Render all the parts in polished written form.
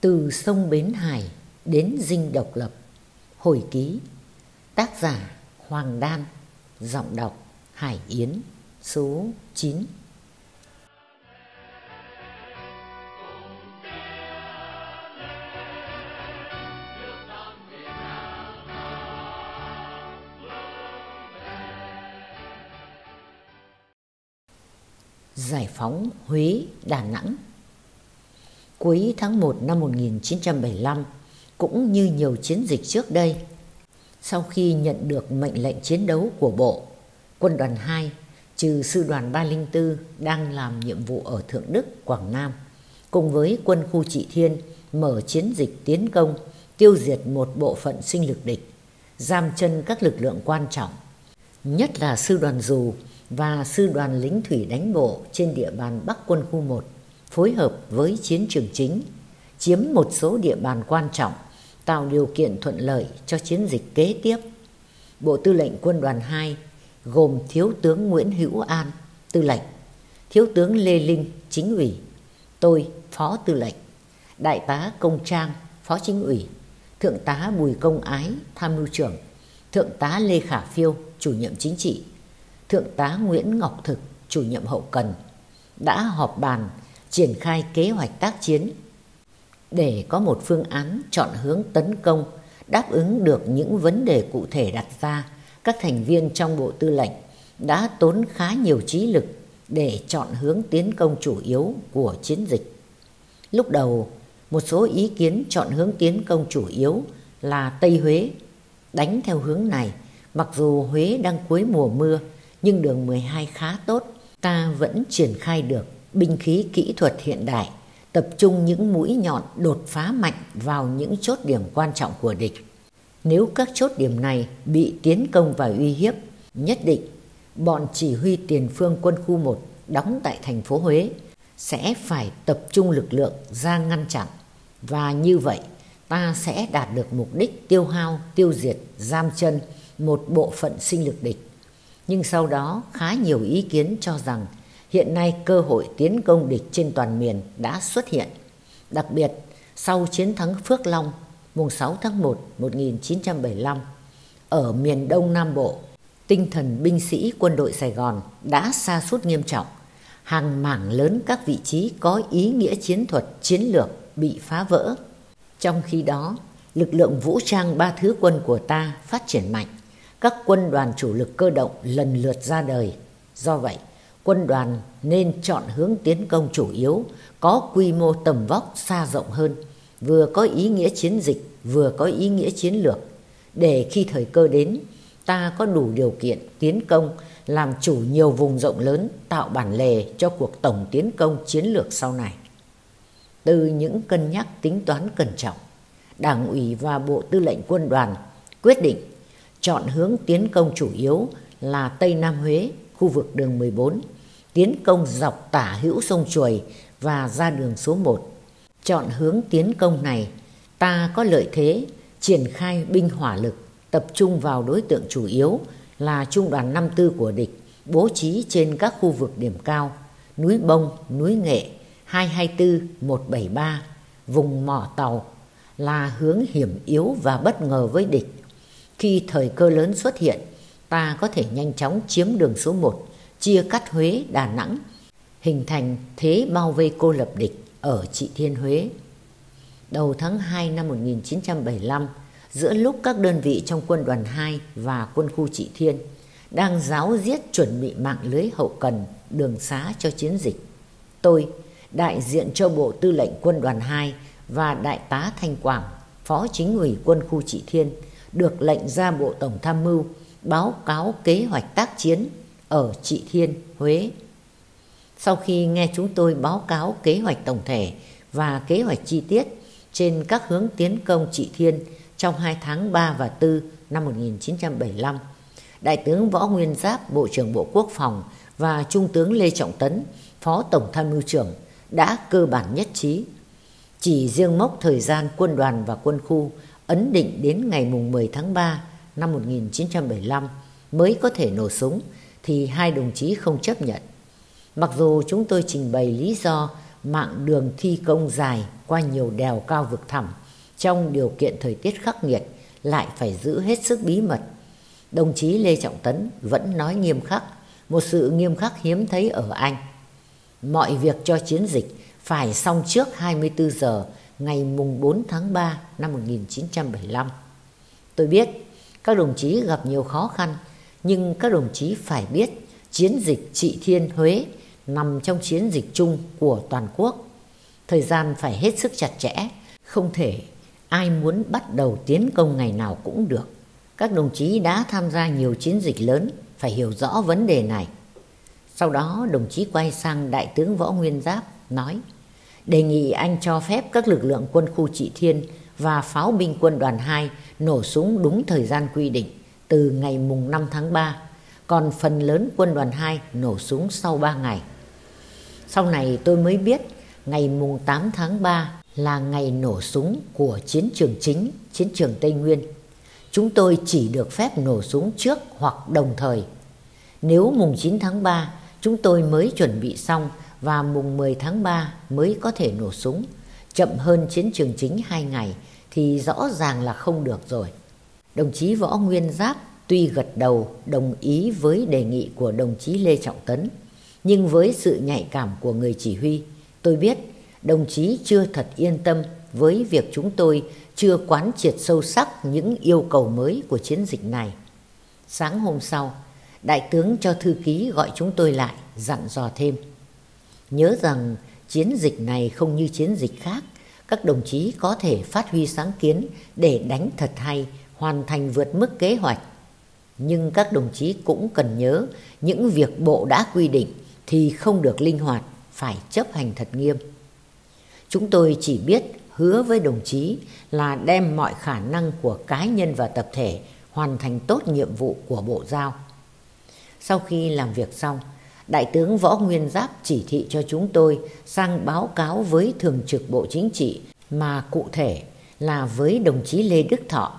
Từ sông Bến Hải đến dinh độc lập. Hồi ký. Tác giả Hoàng Đan. Giọng đọc Hải Yến. Số 9. Giải phóng Huế, Đà Nẵng. Cuối tháng 1 năm 1975, cũng như nhiều chiến dịch trước đây, sau khi nhận được mệnh lệnh chiến đấu của Bộ, Quân đoàn 2, trừ Sư đoàn 304 đang làm nhiệm vụ ở Thượng Đức, Quảng Nam, cùng với quân khu Trị Thiên mở chiến dịch tiến công, tiêu diệt một bộ phận sinh lực địch, giam chân các lực lượng quan trọng, nhất là Sư đoàn Dù và Sư đoàn Lính Thủy Đánh Bộ trên địa bàn Bắc Quân khu 1, phối hợp với chiến trường chính, chiếm một số địa bàn quan trọng, tạo điều kiện thuận lợi cho chiến dịch kế tiếp. Bộ Tư lệnh Quân đoàn 2 gồm Thiếu tướng Nguyễn Hữu An, tư lệnh, Thiếu tướng Lê Linh, chính ủy, tôi, phó tư lệnh, Đại tá Công Trang, phó chính ủy, Thượng tá Bùi Công Ái, tham mưu trưởng, Thượng tá Lê Khả Phiêu, chủ nhiệm chính trị, Thượng tá Nguyễn Ngọc Thực, chủ nhiệm hậu cần, đã họp bàn triển khai kế hoạch tác chiến để có một phương án chọn hướng tấn công đáp ứng được những vấn đề cụ thể đặt ra. Các thành viên trong Bộ Tư lệnh đã tốn khá nhiều trí lực để chọn hướng tiến công chủ yếu của chiến dịch. Lúc đầu, một số ý kiến chọn hướng tiến công chủ yếu là Tây Huế. Đánh theo hướng này, mặc dù Huế đang cuối mùa mưa, nhưng đường 12 khá tốt, ta vẫn triển khai được binh khí kỹ thuật hiện đại, tập trung những mũi nhọn đột phá mạnh vào những chốt điểm quan trọng của địch. Nếu các chốt điểm này bị tiến công và uy hiếp, nhất định bọn chỉ huy tiền phương quân khu 1 đóng tại thành phố Huế sẽ phải tập trung lực lượng ra ngăn chặn, và như vậy ta sẽ đạt được mục đích tiêu hao, tiêu diệt, giam chân một bộ phận sinh lực địch. Nhưng sau đó khá nhiều ý kiến cho rằng hiện nay cơ hội tiến công địch trên toàn miền đã xuất hiện. Đặc biệt, sau chiến thắng Phước Long mùng 6 tháng 1 1975, ở miền Đông Nam Bộ, tinh thần binh sĩ quân đội Sài Gòn đã sa sút nghiêm trọng. Hàng mảng lớn các vị trí có ý nghĩa chiến thuật, chiến lược bị phá vỡ. Trong khi đó, lực lượng vũ trang ba thứ quân của ta phát triển mạnh. Các quân đoàn chủ lực cơ động lần lượt ra đời. Do vậy, quân đoàn nên chọn hướng tiến công chủ yếu, có quy mô tầm vóc xa rộng hơn, vừa có ý nghĩa chiến dịch, vừa có ý nghĩa chiến lược, để khi thời cơ đến, ta có đủ điều kiện tiến công, làm chủ nhiều vùng rộng lớn, tạo bản lề cho cuộc tổng tiến công chiến lược sau này. Từ những cân nhắc tính toán cẩn trọng, Đảng ủy và Bộ Tư lệnh Quân đoàn quyết định chọn hướng tiến công chủ yếu là Tây Nam Huế, khu vực đường 14, tiến công dọc tả hữu sông Chuồi và ra đường số 1. Chọn hướng tiến công này, ta có lợi thế triển khai binh hỏa lực, tập trung vào đối tượng chủ yếu là trung đoàn 54 của địch, bố trí trên các khu vực điểm cao, núi Bông, núi Nghệ, 224, 173, vùng Mỏ Tàu là hướng hiểm yếu và bất ngờ với địch. Khi thời cơ lớn xuất hiện, ta có thể nhanh chóng chiếm đường số 1, chia cắt Huế, Đà Nẵng, hình thành thế bao vây cô lập địch ở Trị Thiên Huế. Đầu tháng 2 năm 1975, giữa lúc các đơn vị trong Quân đoàn 2 và quân khu Trị Thiên đang ráo riết chuẩn bị mạng lưới hậu cần, đường xá cho chiến dịch, tôi, đại diện cho Bộ Tư lệnh Quân đoàn 2 và Đại tá Thanh Quảng, Phó Chính ủy quân khu Trị Thiên, được lệnh ra Bộ Tổng Tham mưu báo cáo kế hoạch tác chiến ở Trị Thiên, Huế. Sau khi nghe chúng tôi báo cáo kế hoạch tổng thể và kế hoạch chi tiết trên các hướng tiến công Trị Thiên trong 2 tháng 3 và 4 năm 1975, Đại tướng Võ Nguyên Giáp, Bộ trưởng Bộ Quốc phòng và Trung tướng Lê Trọng Tấn, Phó Tổng Tham mưu trưởng đã cơ bản nhất trí. Chỉ riêng mốc thời gian quân đoàn và quân khu ấn định đến ngày mùng 10 tháng 3 năm 1975 mới có thể nổ súng thì hai đồng chí không chấp nhận. Mặc dù chúng tôi trình bày lý do mạng đường thi công dài qua nhiều đèo cao vực thẳm, trong điều kiện thời tiết khắc nghiệt lại phải giữ hết sức bí mật. Đồng chí Lê Trọng Tấn vẫn nói nghiêm khắc, một sự nghiêm khắc hiếm thấy ở anh. Mọi việc cho chiến dịch phải xong trước 24 giờ ngày mùng 4 tháng 3 năm 1975. Tôi biết các đồng chí gặp nhiều khó khăn, nhưng các đồng chí phải biết chiến dịch Trị Thiên Huế nằm trong chiến dịch chung của toàn quốc. Thời gian phải hết sức chặt chẽ, không thể ai muốn bắt đầu tiến công ngày nào cũng được. Các đồng chí đã tham gia nhiều chiến dịch lớn, phải hiểu rõ vấn đề này. Sau đó đồng chí quay sang Đại tướng Võ Nguyên Giáp nói: đề nghị anh cho phép các lực lượng quân khu Trị Thiên và pháo binh quân đoàn 2 nổ súng đúng thời gian quy định từ ngày mùng 5 tháng 3, còn phần lớn quân đoàn 2 nổ súng sau 3 ngày. Sau này tôi mới biết ngày mùng 8 tháng 3 là ngày nổ súng của chiến trường chính, chiến trường Tây Nguyên. Chúng tôi chỉ được phép nổ súng trước hoặc đồng thời. Nếu mùng 9 tháng 3 chúng tôi mới chuẩn bị xong và mùng 10 tháng 3 mới có thể nổ súng, chậm hơn chiến trường chính 2 ngày thì rõ ràng là không được rồi. Đồng chí Võ Nguyên Giáp tuy gật đầu đồng ý với đề nghị của đồng chí Lê Trọng Tấn, nhưng với sự nhạy cảm của người chỉ huy, tôi biết đồng chí chưa thật yên tâm với việc chúng tôi chưa quán triệt sâu sắc những yêu cầu mới của chiến dịch này. Sáng hôm sau, Đại tướng cho thư ký gọi chúng tôi lại, dặn dò thêm: nhớ rằng chiến dịch này không như chiến dịch khác, các đồng chí có thể phát huy sáng kiến để đánh thật hay, hoàn thành vượt mức kế hoạch. Nhưng các đồng chí cũng cần nhớ những việc bộ đã quy định thì không được linh hoạt, phải chấp hành thật nghiêm. Chúng tôi chỉ biết hứa với đồng chí là đem mọi khả năng của cá nhân và tập thể hoàn thành tốt nhiệm vụ của bộ giao. Sau khi làm việc xong, Đại tướng Võ Nguyên Giáp chỉ thị cho chúng tôi sang báo cáo với Thường trực Bộ Chính trị, mà cụ thể là với đồng chí Lê Đức Thọ.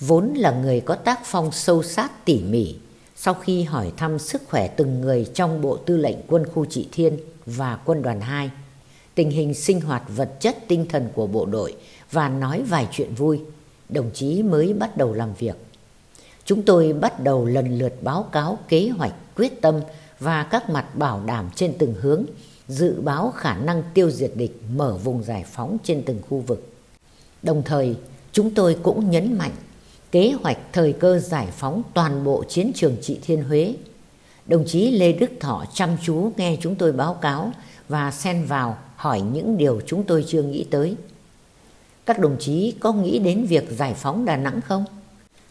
Vốn là người có tác phong sâu sát tỉ mỉ, sau khi hỏi thăm sức khỏe từng người trong Bộ Tư lệnh Quân khu Trị Thiên và Quân đoàn 2, tình hình sinh hoạt vật chất tinh thần của bộ đội và nói vài chuyện vui, đồng chí mới bắt đầu làm việc. Chúng tôi bắt đầu lần lượt báo cáo kế hoạch, quyết tâm và các mặt bảo đảm trên từng hướng, dự báo khả năng tiêu diệt địch, mở vùng giải phóng trên từng khu vực. Đồng thời, chúng tôi cũng nhấn mạnh kế hoạch thời cơ giải phóng toàn bộ chiến trường Trị Thiên Huế. Đồng chí Lê Đức Thọ chăm chú nghe chúng tôi báo cáo và xen vào hỏi những điều chúng tôi chưa nghĩ tới. Các đồng chí có nghĩ đến việc giải phóng Đà Nẵng không?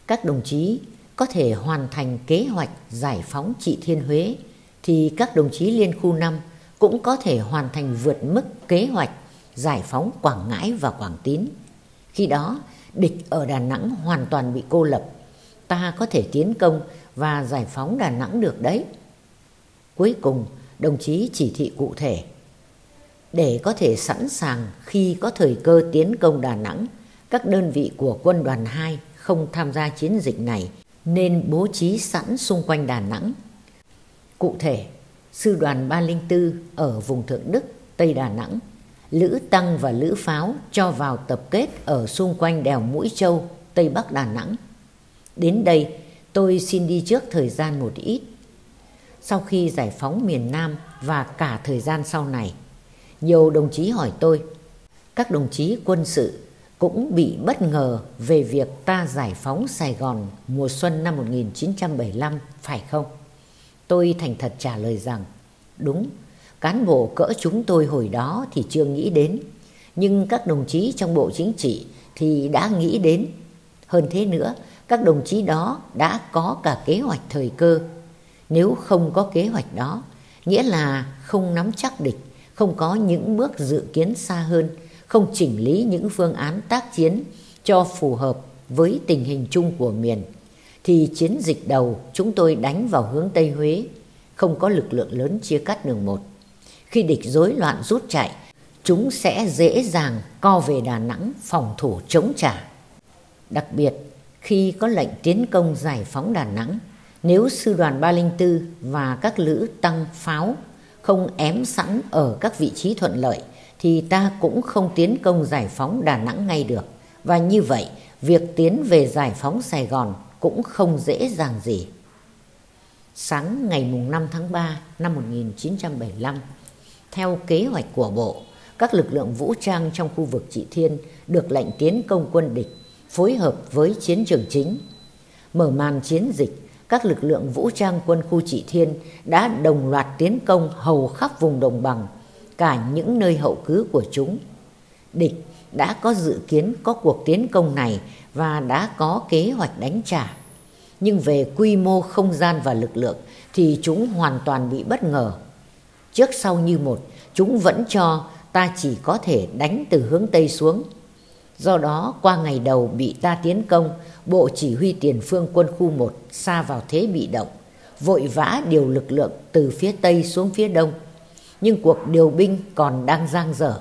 Các đồng chí có thể hoàn thành kế hoạch giải phóng Trị Thiên Huế thì các đồng chí Liên khu 5 cũng có thể hoàn thành vượt mức kế hoạch giải phóng Quảng Ngãi và Quảng Tín. Khi đó, địch ở Đà Nẵng hoàn toàn bị cô lập. Ta có thể tiến công và giải phóng Đà Nẵng được đấy. Cuối cùng, đồng chí chỉ thị cụ thể: để có thể sẵn sàng khi có thời cơ tiến công Đà Nẵng, các đơn vị của Quân đoàn 2 không tham gia chiến dịch này nên bố trí sẵn xung quanh Đà Nẵng. Cụ thể, Sư đoàn 304 ở vùng Thượng Đức, Tây Đà Nẵng, Lữ Tăng và Lữ Pháo cho vào tập kết ở xung quanh đèo Mũi Châu, Tây Bắc Đà Nẵng. Đến đây, tôi xin đi trước thời gian một ít. Sau khi giải phóng miền Nam và cả thời gian sau này, nhiều đồng chí hỏi tôi: các đồng chí quân sự cũng bị bất ngờ về việc ta giải phóng Sài Gòn mùa xuân năm 1975, phải không? Tôi thành thật trả lời rằng: đúng, cán bộ cỡ chúng tôi hồi đó thì chưa nghĩ đến, nhưng các đồng chí trong Bộ Chính trị thì đã nghĩ đến. Hơn thế nữa, các đồng chí đó đã có cả kế hoạch thời cơ. Nếu không có kế hoạch đó, nghĩa là không nắm chắc địch, không có những bước dự kiến xa hơn, không chỉnh lý những phương án tác chiến cho phù hợp với tình hình chung của miền, thì chiến dịch đầu chúng tôi đánh vào hướng Tây Huế, không có lực lượng lớn chia cắt đường một. Khi địch rối loạn rút chạy, chúng sẽ dễ dàng co về Đà Nẵng phòng thủ chống trả. Đặc biệt, khi có lệnh tiến công giải phóng Đà Nẵng, nếu Sư đoàn 304 và các Lữ Tăng Pháo không ém sẵn ở các vị trí thuận lợi thì ta cũng không tiến công giải phóng Đà Nẵng ngay được. Và như vậy, việc tiến về giải phóng Sài Gòn cũng không dễ dàng gì. Sáng ngày 5 tháng 3 năm 1975, theo kế hoạch của Bộ, các lực lượng vũ trang trong khu vực Trị Thiên được lệnh tiến công quân địch, phối hợp với chiến trường chính. Mở màn chiến dịch, các lực lượng vũ trang quân khu Trị Thiên đã đồng loạt tiến công hầu khắp vùng đồng bằng, cả những nơi hậu cứ của chúng. Địch đã có dự kiến có cuộc tiến công này và đã có kế hoạch đánh trả. Nhưng về quy mô, không gian và lực lượng thì chúng hoàn toàn bị bất ngờ. Trước sau như một, chúng vẫn cho ta chỉ có thể đánh từ hướng Tây xuống. Do đó, qua ngày đầu bị ta tiến công, Bộ Chỉ huy Tiền phương quân khu 1 sa vào thế bị động, vội vã điều lực lượng từ phía Tây xuống phía Đông. Nhưng cuộc điều binh còn đang dang dở,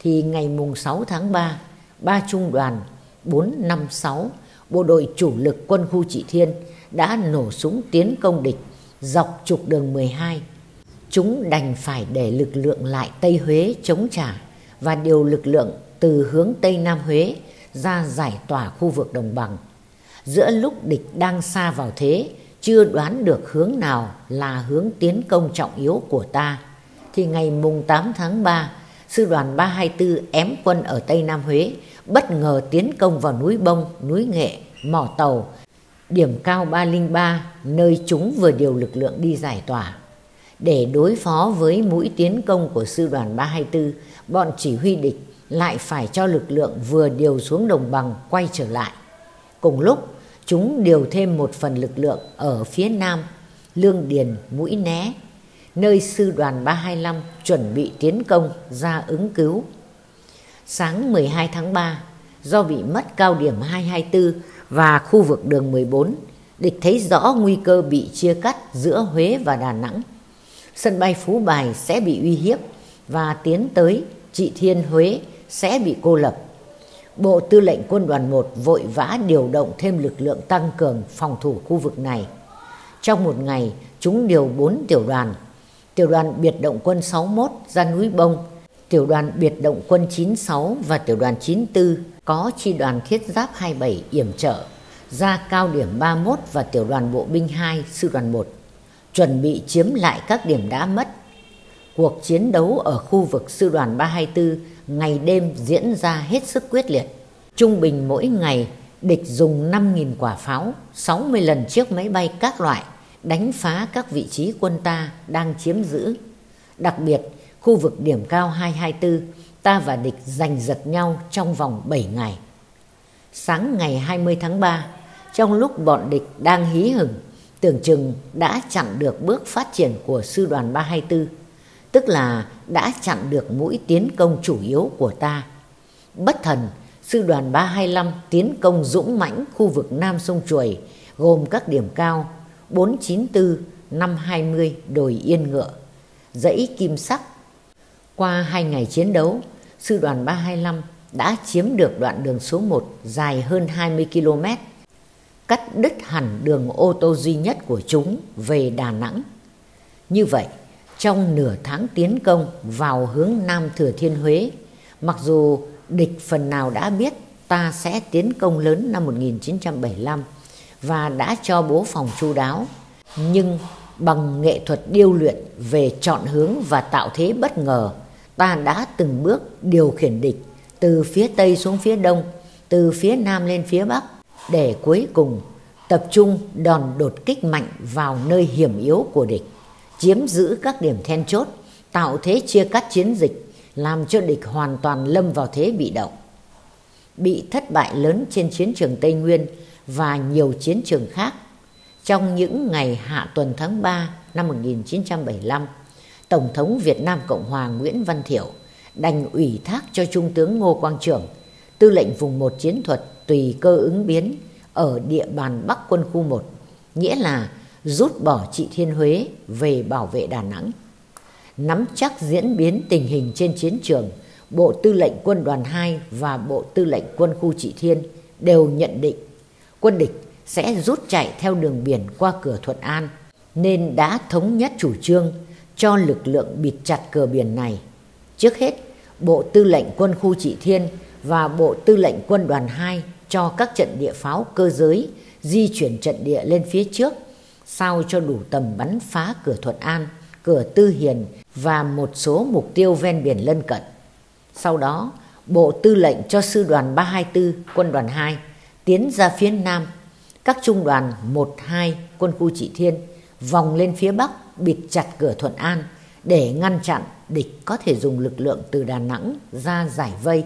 thì ngày 6 tháng 3, 3 trung đoàn 456, bộ đội chủ lực quân khu Trị Thiên đã nổ súng tiến công địch dọc trục đường 12. Chúng đành phải để lực lượng lại Tây Huế chống trả và điều lực lượng từ hướng Tây Nam Huế ra giải tỏa khu vực đồng bằng. Giữa lúc địch đang sa vào thế, chưa đoán được hướng nào là hướng tiến công trọng yếu của ta, thì ngày 8 tháng 3, Sư đoàn 324 ém quân ở Tây Nam Huế bất ngờ tiến công vào núi Bông, núi Nghệ, Mỏ Tàu, điểm cao 303, nơi chúng vừa điều lực lượng đi giải tỏa. Để đối phó với mũi tiến công của Sư đoàn 324, bọn chỉ huy địch lại phải cho lực lượng vừa điều xuống đồng bằng quay trở lại. Cùng lúc, chúng điều thêm một phần lực lượng ở phía Nam, Lương Điền, Mũi Né, nơi Sư đoàn 325 chuẩn bị tiến công ra ứng cứu. Sáng 12 tháng 3, do bị mất cao điểm 224 và khu vực đường 14, địch thấy rõ nguy cơ bị chia cắt giữa Huế và Đà Nẵng. Sân bay Phú Bài sẽ bị uy hiếp và tiến tới Trị Thiên, Huế sẽ bị cô lập. Bộ Tư lệnh Quân đoàn 1 vội vã điều động thêm lực lượng tăng cường phòng thủ khu vực này. Trong một ngày, chúng điều 4 tiểu đoàn. Tiểu đoàn biệt động quân 61 ra núi Bông, tiểu đoàn biệt động quân 96 và tiểu đoàn 94 có chi đoàn thiết giáp 27 yểm trợ ra cao điểm 31 và tiểu đoàn bộ binh 2 sư đoàn 1, chuẩn bị chiếm lại các điểm đã mất. Cuộc chiến đấu ở khu vực sư đoàn 324 ngày đêm diễn ra hết sức quyết liệt. Trung bình mỗi ngày, địch dùng 5.000 quả pháo, 60 lần chiếc máy bay các loại đánh phá các vị trí quân ta đang chiếm giữ. Đặc biệt, khu vực điểm cao 224, ta và địch giành giật nhau trong vòng 7 ngày. Sáng ngày 20 tháng 3, trong lúc bọn địch đang hí hửng, tưởng chừng đã chặn được bước phát triển của sư đoàn 324, tức là đã chặn được mũi tiến công chủ yếu của ta. Bất thần, sư đoàn 325 tiến công dũng mãnh khu vực Nam Sông Chuồi, gồm các điểm cao 494, 520 đồi Yên Ngựa, dãy Kim Sắc. Qua 2 ngày chiến đấu, sư đoàn 325 đã chiếm được đoạn đường số 1 dài hơn 20 km, cắt đứt hẳn đường ô tô duy nhất của chúng về Đà Nẵng. Như vậy, trong nửa tháng tiến công vào hướng Nam Thừa Thiên Huế, mặc dù địch phần nào đã biết ta sẽ tiến công lớn năm 1975 và đã cho bố phòng chu đáo, nhưng bằng nghệ thuật điêu luyện về chọn hướng và tạo thế bất ngờ, ta đã từng bước điều khiển địch từ phía Tây xuống phía Đông, từ phía Nam lên phía Bắc, để cuối cùng tập trung đòn đột kích mạnh vào nơi hiểm yếu của địch, chiếm giữ các điểm then chốt, tạo thế chia cắt chiến dịch, làm cho địch hoàn toàn lâm vào thế bị động. Bị thất bại lớn trên chiến trường Tây Nguyên và nhiều chiến trường khác, trong những ngày hạ tuần tháng 3 năm 1975, Tổng thống Việt Nam Cộng hòa Nguyễn Văn Thiệu đành ủy thác cho Trung tướng Ngô Quang Trưởng, tư lệnh vùng 1 chiến thuật tùy cơ ứng biến ở địa bàn Bắc quân khu 1, nghĩa là rút bỏ Trị Thiên, Huế về bảo vệ Đà Nẵng. Nắm chắc diễn biến tình hình trên chiến trường, Bộ Tư lệnh Quân đoàn 2 và Bộ Tư lệnh Quân khu Trị Thiên đều nhận định quân địch sẽ rút chạy theo đường biển qua cửa Thuận An, nên đã thống nhất chủ trương cho lực lượng bịt chặt cửa biển này. Trước hết, Bộ Tư lệnh Quân khu Trị Thiên và Bộ Tư lệnh Quân đoàn 2 cho các trận địa pháo cơ giới di chuyển trận địa lên phía trước, sao cho đủ tầm bắn phá cửa Thuận An, cửa Tư Hiền và một số mục tiêu ven biển lân cận. Sau đó, Bộ Tư lệnh cho Sư đoàn 324 Quân đoàn 2 tiến ra phía Nam, các trung đoàn 1-2 Quân khu Trị Thiên vòng lên phía Bắc bịt chặt cửa Thuận An để ngăn chặn địch có thể dùng lực lượng từ Đà Nẵng ra giải vây.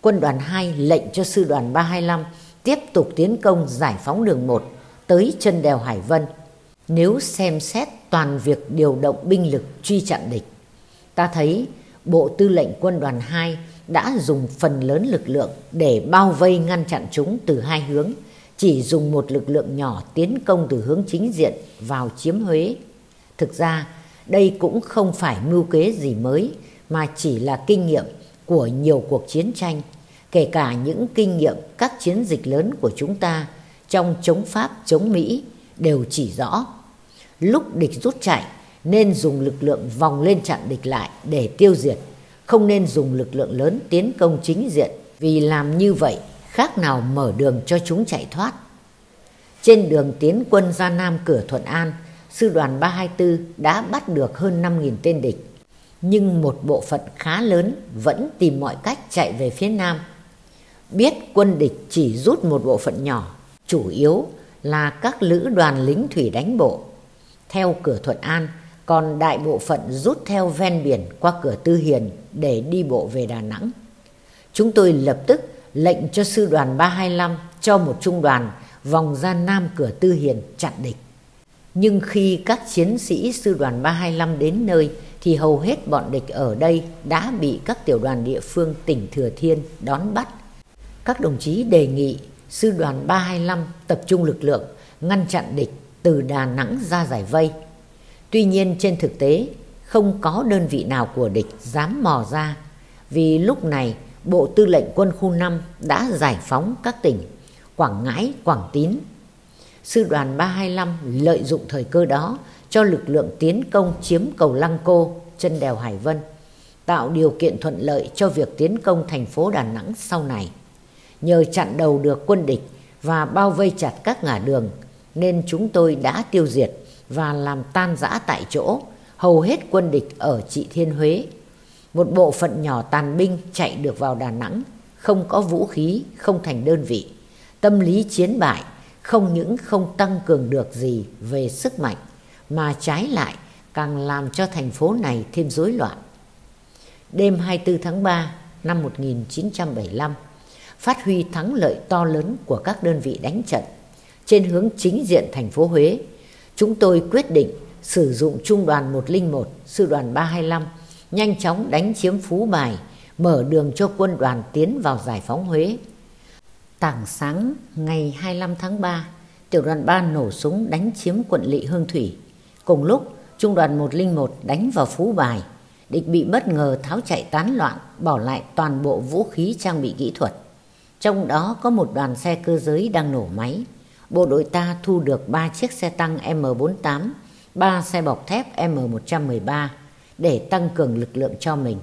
Quân đoàn 2 lệnh cho Sư đoàn 325 tiếp tục tiến công giải phóng đường 1 tới chân đèo Hải Vân. Nếu xem xét toàn việc điều động binh lực truy chặn địch, ta thấy Bộ Tư lệnh Quân đoàn 2 đã dùng phần lớn lực lượng để bao vây ngăn chặn chúng từ hai hướng, chỉ dùng một lực lượng nhỏ tiến công từ hướng chính diện vào chiếm Huế. Thực ra, đây cũng không phải mưu kế gì mới, mà chỉ là kinh nghiệm của nhiều cuộc chiến tranh, kể cả những kinh nghiệm các chiến dịch lớn của chúng ta trong chống Pháp, chống Mỹ đều chỉ rõ. Lúc địch rút chạy nên dùng lực lượng vòng lên chặn địch lại để tiêu diệt, không nên dùng lực lượng lớn tiến công chính diện, vì làm như vậy khác nào mở đường cho chúng chạy thoát. Trên đường tiến quân ra Nam cửa Thuận An, Sư đoàn 324 đã bắt được hơn 5.000 tên địch, nhưng một bộ phận khá lớn vẫn tìm mọi cách chạy về phía Nam. Biết quân địch chỉ rút một bộ phận nhỏ, chủ yếu là các lữ đoàn lính thủy đánh bộ. Theo cửa Thuận An, còn đại bộ phận rút theo ven biển qua cửa Tư Hiền để đi bộ về Đà Nẵng. Chúng tôi lập tức lệnh cho Sư đoàn 325 cho một trung đoàn vòng ra Nam cửa Tư Hiền chặn địch. Nhưng khi các chiến sĩ Sư đoàn 325 đến nơi thì hầu hết bọn địch ở đây đã bị các tiểu đoàn địa phương tỉnh Thừa Thiên đón bắt. Các đồng chí đề nghị Sư đoàn 325 tập trung lực lượng ngăn chặn địch từ Đà Nẵng ra giải vây. Tuy nhiên, trên thực tế không có đơn vị nào của địch dám mò ra, vì lúc này Bộ Tư lệnh Quân khu 5 đã giải phóng các tỉnh Quảng Ngãi, Quảng Tín. Sư đoàn 325 lợi dụng thời cơ đó cho lực lượng tiến công chiếm cầu Lăng Cô, chân đèo Hải Vân, tạo điều kiện thuận lợi cho việc tiến công thành phố Đà Nẵng sau này. Nhờ chặn đầu được quân địch và bao vây chặt các ngả đường nên chúng tôi đã tiêu diệt và làm tan rã tại chỗ hầu hết quân địch ở Trị Thiên, Huế. Một bộ phận nhỏ tàn binh chạy được vào Đà Nẵng, không có vũ khí, không thành đơn vị. Tâm lý chiến bại không những không tăng cường được gì về sức mạnh, mà trái lại càng làm cho thành phố này thêm rối loạn. Đêm 24 tháng 3 năm 1975, phát huy thắng lợi to lớn của các đơn vị đánh trận trên hướng chính diện thành phố Huế, chúng tôi quyết định sử dụng Trung đoàn 101, Sư đoàn 325, nhanh chóng đánh chiếm Phú Bài, mở đường cho quân đoàn tiến vào giải phóng Huế. Tảng sáng ngày 25 tháng 3, Tiểu đoàn 3 nổ súng đánh chiếm quận Lỵ, Hương Thủy. Cùng lúc, Trung đoàn 101 đánh vào Phú Bài. Địch bị bất ngờ tháo chạy tán loạn, bỏ lại toàn bộ vũ khí trang bị kỹ thuật. Trong đó có một đoàn xe cơ giới đang nổ máy. Bộ đội ta thu được 3 chiếc xe tăng M48, 3 xe bọc thép M113 để tăng cường lực lượng cho mình.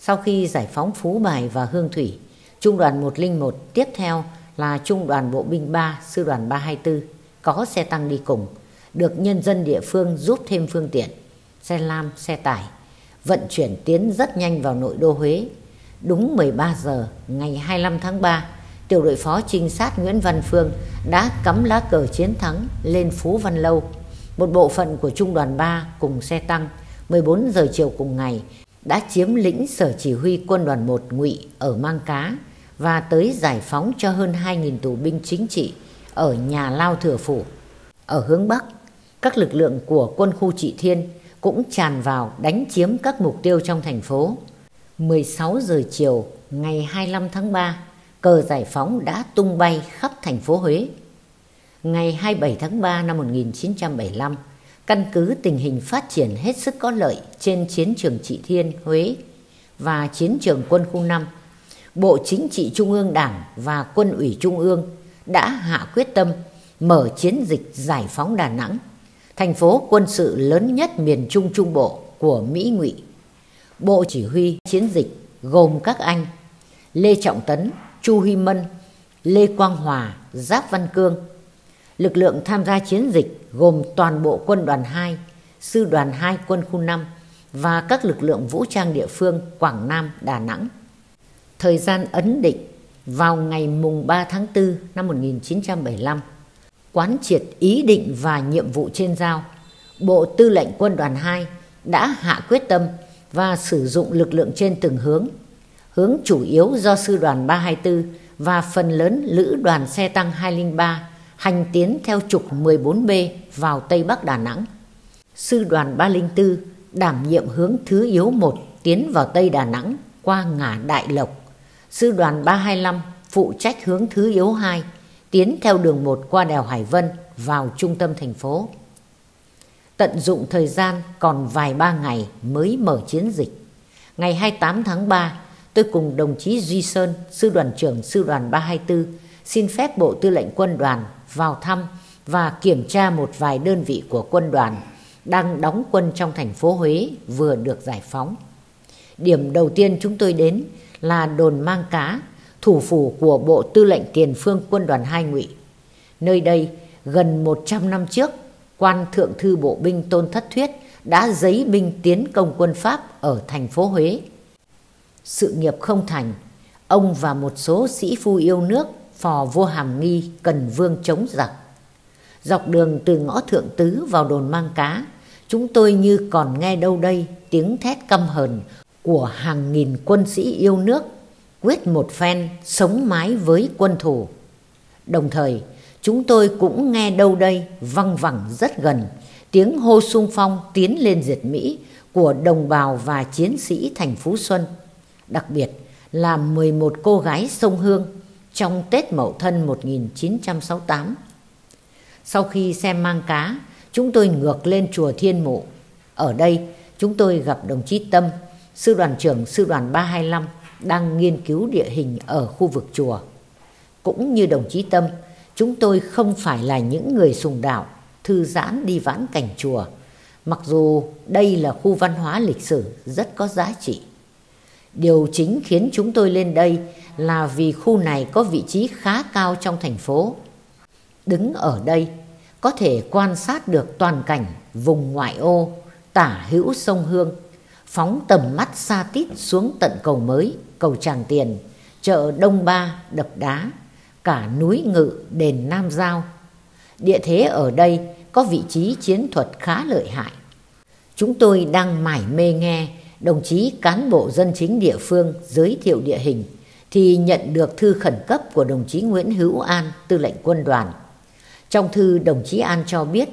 Sau khi giải phóng Phú Bài và Hương Thủy, Trung đoàn 101 tiếp theo là Trung đoàn Bộ binh 3, Sư đoàn 324 có xe tăng đi cùng, được nhân dân địa phương giúp thêm phương tiện, xe lam, xe tải, vận chuyển tiến rất nhanh vào nội đô Huế. Đúng 13 giờ ngày 25 tháng 3, tiểu đội phó trinh sát Nguyễn Văn Phương đã cắm lá cờ chiến thắng lên Phú Văn Lâu. Một bộ phận của Trung đoàn 3 cùng xe tăng 14 giờ chiều cùng ngày đã chiếm lĩnh sở chỉ huy quân đoàn 1 Ngụy ở Mang Cá và tới giải phóng cho hơn 2.000 tù binh chính trị ở nhà lao Thừa Phủ. Ở hướng Bắc, các lực lượng của quân khu Trị Thiên cũng tràn vào đánh chiếm các mục tiêu trong thành phố. 16 giờ chiều ngày 25 tháng 3, cờ giải phóng đã tung bay khắp thành phố Huế. Ngày 27 tháng 3 năm 1975, căn cứ tình hình phát triển hết sức có lợi trên chiến trường Trị Thiên, Huế và chiến trường quân khu 5, Bộ Chính trị Trung ương Đảng và Quân ủy Trung ương đã hạ quyết tâm mở chiến dịch giải phóng Đà Nẵng. thành phố quân sự lớn nhất miền Trung Trung Bộ của Mỹ Ngụy. Bộ chỉ huy chiến dịch gồm các anh Lê Trọng Tấn, Chu Huy Mân, Lê Quang Hòa, Giáp Văn Cương. Lực lượng tham gia chiến dịch gồm toàn bộ quân đoàn 2, sư đoàn 2 quân khu 5 và các lực lượng vũ trang địa phương Quảng Nam, Đà Nẵng. Thời gian ấn định vào ngày mùng 3 tháng 4 năm 1975, quán triệt ý định và nhiệm vụ trên giao, Bộ Tư lệnh Quân đoàn 2 đã hạ quyết tâm và sử dụng lực lượng trên từng hướng. Hướng chủ yếu do sư đoàn 324 và phần lớn lữ đoàn xe tăng 203 hành tiến theo trục 14B vào Tây Bắc Đà Nẵng. Sư đoàn 304 đảm nhiệm hướng thứ yếu 1 tiến vào Tây Đà Nẵng qua ngã Đại Lộc. Sư đoàn 325 phụ trách hướng thứ yếu 2 tiến theo đường 1 qua đèo Hải Vân vào trung tâm thành phố. Tận dụng thời gian còn vài ba ngày mới mở chiến dịch. Ngày 28 tháng 3, tôi cùng đồng chí Duy Sơn, sư đoàn trưởng sư đoàn 324, xin phép Bộ Tư lệnh Quân đoàn vào thăm và kiểm tra một vài đơn vị của quân đoàn đang đóng quân trong thành phố Huế vừa được giải phóng. Điểm đầu tiên chúng tôi đến là đồn Mang Cá, thủ phủ của Bộ Tư lệnh Tiền phương Quân đoàn 2 Ngụy. Nơi đây, gần 100 năm trước, quan thượng thư bộ binh Tôn Thất Thuyết đã giấy binh tiến công quân Pháp ở thành phố Huế. Sự nghiệp không thành, ông và một số sĩ phu yêu nước phò vua Hàm Nghi cần vương chống giặc. Dọc đường từ ngõ Thượng Tứ vào đồn Mang Cá, chúng tôi như còn nghe đâu đây tiếng thét căm hờn của hàng nghìn quân sĩ yêu nước quyết một phen sống mái với quân thù. Đồng thời, chúng tôi cũng nghe đâu đây văng vẳng rất gần tiếng hô xung phong tiến lên diệt Mỹ của đồng bào và chiến sĩ thành Phú Xuân, đặc biệt là 11 cô gái sông Hương trong Tết Mậu Thân 1968. Sau khi xem Mang Cá, chúng tôi ngược lên chùa Thiên Mụ. Ở đây, chúng tôi gặp đồng chí Tâm, sư đoàn trưởng sư đoàn 325, đang nghiên cứu địa hình ở khu vực chùa. Cũng như đồng chí Tâm, chúng tôi không phải là những người sùng đạo, thư giãn đi vãn cảnh chùa, mặc dù đây là khu văn hóa lịch sử rất có giá trị. Điều chính khiến chúng tôi lên đây là vì khu này có vị trí khá cao trong thành phố. Đứng ở đây, có thể quan sát được toàn cảnh vùng ngoại ô, tả hữu sông Hương, phóng tầm mắt xa tít xuống tận cầu Mới, cầu Tràng Tiền, chợ Đông Ba, Đập Đá, cả núi Ngự, đền Nam Giao. Địa thế ở đây có vị trí chiến thuật khá lợi hại. Chúng tôi đang mải mê nghe đồng chí cán bộ dân chính địa phương giới thiệu địa hình thì nhận được thư khẩn cấp của đồng chí Nguyễn Hữu An, tư lệnh quân đoàn. Trong thư, đồng chí An cho biết,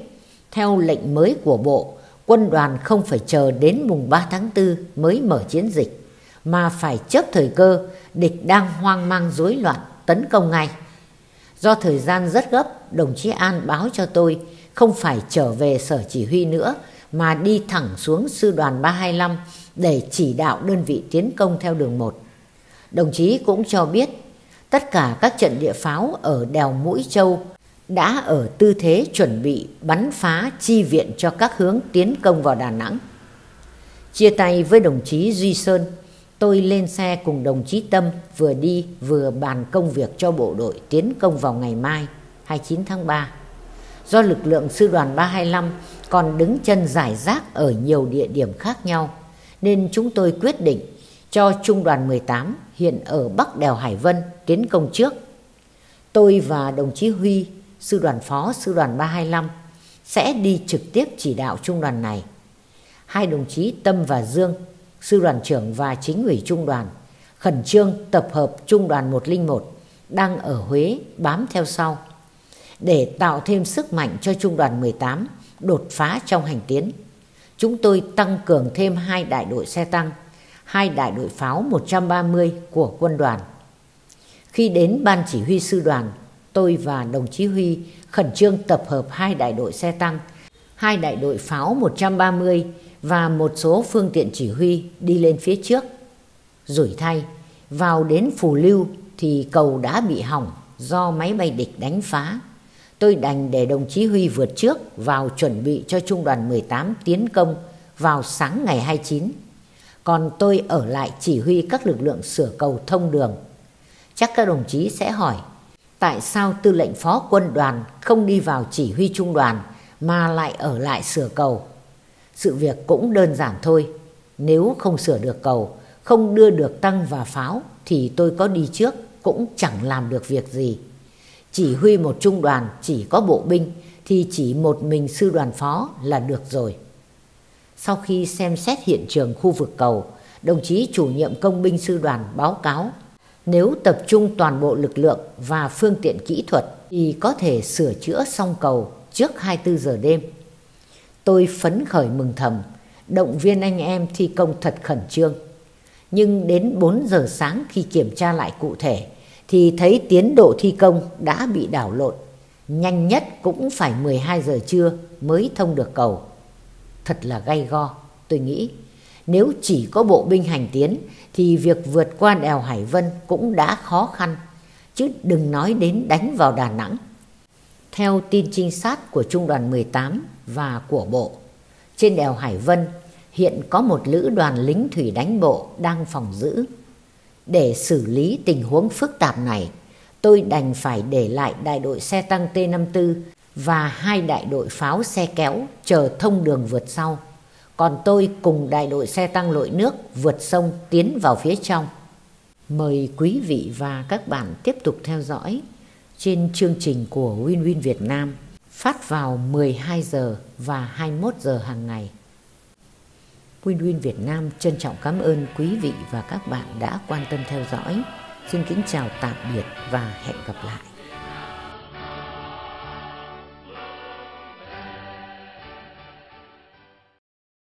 theo lệnh mới của Bộ, quân đoàn không phải chờ đến mùng 3 tháng 4 mới mở chiến dịch, mà phải chớp thời cơ địch đang hoang mang rối loạn tấn công ngay. Do thời gian rất gấp, đồng chí An báo cho tôi không phải trở về sở chỉ huy nữa, mà đi thẳng xuống sư đoàn 325 để chỉ đạo đơn vị tiến công theo đường 1. Đồng chí cũng cho biết tất cả các trận địa pháo ở đèo Mũi Châu đã ở tư thế chuẩn bị bắn phá chi viện cho các hướng tiến công vào Đà Nẵng. Chia tay với đồng chí Duy Sơn, tôi lên xe cùng đồng chí Tâm vừa đi vừa bàn công việc cho bộ đội tiến công vào ngày mai, 29 tháng 3. Do lực lượng sư đoàn 325 còn đứng chân rải rác ở nhiều địa điểm khác nhau, nên chúng tôi quyết định cho Trung đoàn 18 hiện ở Bắc đèo Hải Vân tiến công trước. Tôi và đồng chí Huy, sư đoàn phó sư đoàn 325, sẽ đi trực tiếp chỉ đạo trung đoàn này. Hai đồng chí Tâm và Dương, sư đoàn trưởng và chính ủy trung đoàn, khẩn trương tập hợp trung đoàn 101 đang ở Huế bám theo sau để tạo thêm sức mạnh cho trung đoàn 18 đột phá trong hành tiến. Chúng tôi tăng cường thêm 2 đại đội xe tăng, 2 đại đội pháo 130 của quân đoàn. Khi đến ban chỉ huy sư đoàn, tôi và đồng chí Huy khẩn trương tập hợp 2 đại đội xe tăng, 2 đại đội pháo 130 và một số phương tiện chỉ huy đi lên phía trước. Rủi thay, vào đến Phù Lưu thì cầu đã bị hỏng do máy bay địch đánh phá. tôi đành để đồng chí Huy vượt trước vào chuẩn bị cho trung đoàn 18 tiến công vào sáng ngày 29. Còn tôi ở lại chỉ huy các lực lượng sửa cầu thông đường. Chắc các đồng chí sẽ hỏi, tại sao tư lệnh phó quân đoàn không đi vào chỉ huy trung đoàn mà lại ở lại sửa cầu? Sự việc cũng đơn giản thôi. Nếu không sửa được cầu, không đưa được tăng và pháo thì tôi có đi trước cũng chẳng làm được việc gì. Chỉ huy một trung đoàn chỉ có bộ binh thì chỉ một mình sư đoàn phó là được rồi. Sau khi xem xét hiện trường khu vực cầu, đồng chí chủ nhiệm công binh sư đoàn báo cáo nếu tập trung toàn bộ lực lượng và phương tiện kỹ thuật thì có thể sửa chữa xong cầu trước 24 giờ đêm. Tôi phấn khởi mừng thầm, động viên anh em thi công thật khẩn trương. Nhưng đến 4 giờ sáng khi kiểm tra lại cụ thể thì thấy tiến độ thi công đã bị đảo lộn. Nhanh nhất cũng phải 12 giờ trưa mới thông được cầu. Thật là gay go, tôi nghĩ. Nếu chỉ có bộ binh hành tiến thì việc vượt qua đèo Hải Vân cũng đã khó khăn, chứ đừng nói đến đánh vào Đà Nẵng. Theo tin trinh sát của Trung đoàn 18 và của Bộ, trên đèo Hải Vân hiện có một lữ đoàn lính thủy đánh bộ đang phòng giữ. Để xử lý tình huống phức tạp này, tôi đành phải để lại đại đội xe tăng T-54 và hai đại đội pháo xe kéo chờ thông đường vượt sau. Còn tôi cùng đại đội xe tăng lội nước vượt sông tiến vào phía trong. Mời quý vị và các bạn tiếp tục theo dõi trên chương trình của Win Win Việt Nam phát vào 12 giờ và 21 giờ hàng ngày. Win Win Việt Nam trân trọng cảm ơn quý vị và các bạn đã quan tâm theo dõi. Xin kính chào tạm biệt và hẹn gặp lại.